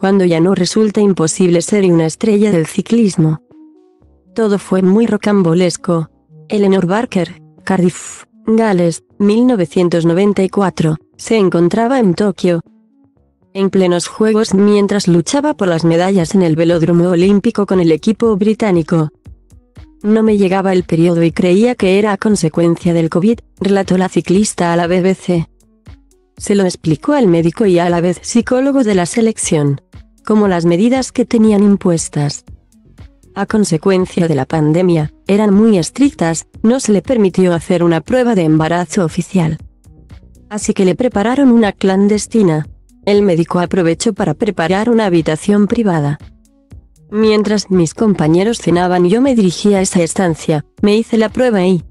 cuando ya no resulta imposible ser una estrella del ciclismo. Todo fue muy rocambolesco. Elinor Barker, Cardiff, Gales, 1994, se encontraba en Tokio, en plenos Juegos, mientras luchaba por las medallas en el velódromo olímpico con el equipo británico. No me llegaba el periodo y creía que era a consecuencia del COVID, relató la ciclista a la BBC. Se lo explicó al médico y a la vez psicólogo de la selección, como las medidas que tenían impuestas a consecuencia de la pandemia eran muy estrictas, no se le permitió hacer una prueba de embarazo oficial. Así que le prepararon una clandestina. El médico aprovechó para preparar una habitación privada. Mientras mis compañeros cenaban y yo me dirigía a esa estancia, me hice la prueba y,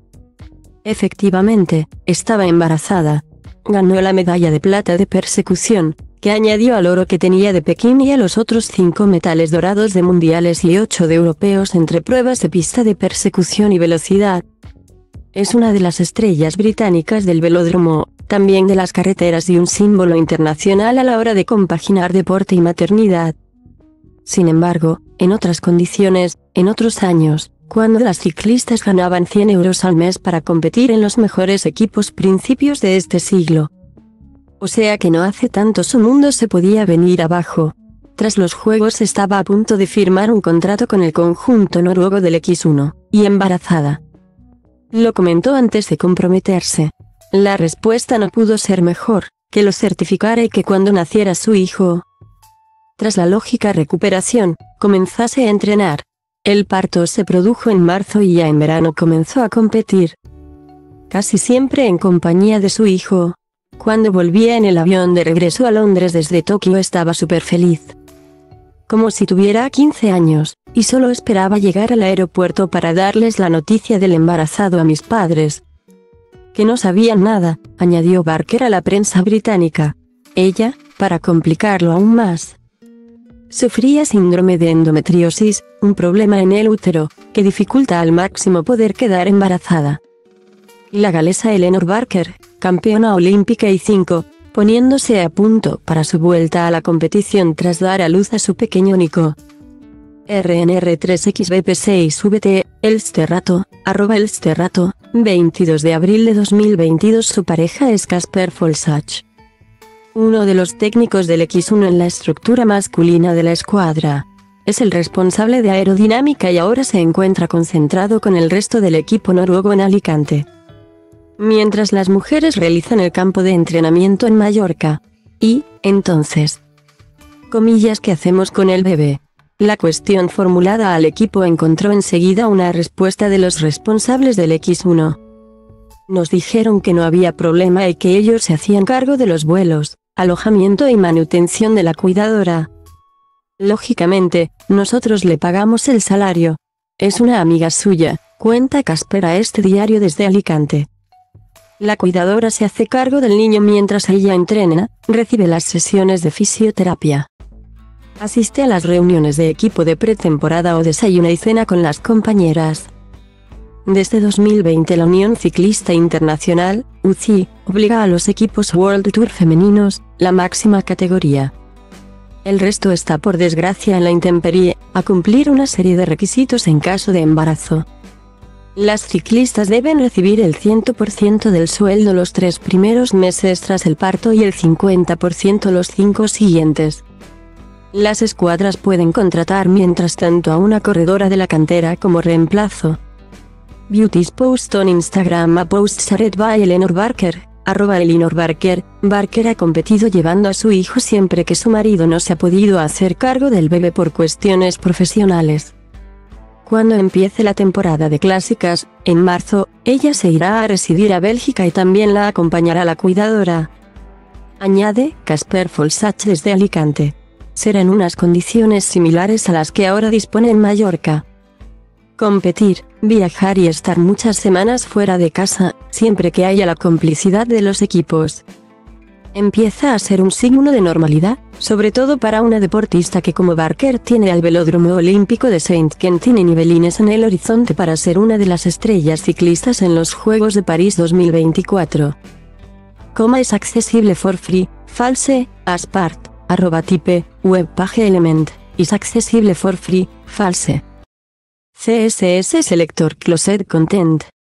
efectivamente, estaba embarazada. Ganó la medalla de plata de persecución, que añadió al oro que tenía de Pekín y a los otros 5 metales dorados de mundiales y 8 de europeos entre pruebas de pista de persecución y velocidad. Es una de las estrellas británicas del velódromo, también de las carreteras y un símbolo internacional a la hora de compaginar deporte y maternidad. Sin embargo, en otras condiciones, en otros años, cuando las ciclistas ganaban 100 euros al mes para competir en los mejores equipos principios de este siglo. O sea que no hace tanto su mundo se podía venir abajo. Tras los Juegos estaba a punto de firmar un contrato con el conjunto noruego del X1, y embarazada. Lo comentó antes de comprometerse. La respuesta no pudo ser mejor, que lo certificara y que cuando naciera su hijo, tras la lógica recuperación, comenzase a entrenar. El parto se produjo en marzo y ya en verano comenzó a competir, casi siempre en compañía de su hijo. Cuando volvía en el avión de regreso a Londres desde Tokio estaba súper feliz, como si tuviera 15 años, y solo esperaba llegar al aeropuerto para darles la noticia del embarazado a mis padres, que no sabían nada, añadió Barker a la prensa británica. Ella, para complicarlo aún más, sufría síndrome de endometriosis, un problema en el útero, que dificulta al máximo poder quedar embarazada. La galesa Elinor Barker, campeona olímpica y 5, poniéndose a punto para su vuelta a la competición tras dar a luz a su pequeño Nico. RNR3XBP6VT, Elsterrato, @Elsterrato, 22 de abril de 2022. Su pareja es Kasper Folsach, uno de los técnicos del X1 en la estructura masculina de la escuadra. Es el responsable de aerodinámica y ahora se encuentra concentrado con el resto del equipo noruego en Alicante, mientras las mujeres realizan el campo de entrenamiento en Mallorca. Y, entonces, comillas, ¿qué hacemos con el bebé? La cuestión formulada al equipo encontró enseguida una respuesta de los responsables del X1. Nos dijeron que no había problema y que ellos se hacían cargo de los vuelos, alojamiento y manutención de la cuidadora. Lógicamente, nosotros le pagamos el salario. Es una amiga suya, cuenta Kasper a este diario desde Alicante. La cuidadora se hace cargo del niño mientras ella entrena, recibe las sesiones de fisioterapia, asiste a las reuniones de equipo de pretemporada o desayuna y cena con las compañeras. Desde 2020 la Unión Ciclista Internacional, UCI, obliga a los equipos World Tour femeninos, la máxima categoría. El resto está por desgracia en la intemperie, a cumplir una serie de requisitos en caso de embarazo. Las ciclistas deben recibir el 100% del sueldo los 3 primeros meses tras el parto y el 50% los 5 siguientes. Las escuadras pueden contratar mientras tanto a una corredora de la cantera como reemplazo. Beauty's post on Instagram. A post read by Elinor Barker, @ElinorBarker. Barker ha competido llevando a su hijo siempre que su marido no se ha podido hacer cargo del bebé por cuestiones profesionales. Cuando empiece la temporada de clásicas, en marzo, ella se irá a residir a Bélgica y también la acompañará la cuidadora, añade Kasper Folsach desde Alicante. Serán unas condiciones similares a las que ahora dispone en Mallorca. Competir, viajar y estar muchas semanas fuera de casa, siempre que haya la complicidad de los equipos. Empieza a ser un signo de normalidad, sobre todo para una deportista que como Barker tiene al velódromo olímpico de Saint-Quentin y Nivellines en el horizonte para ser una de las estrellas ciclistas en los Juegos de París 2024. Es accesible for free, false, as part @type, web page element, is accessible for free, false. CSS selector closed content.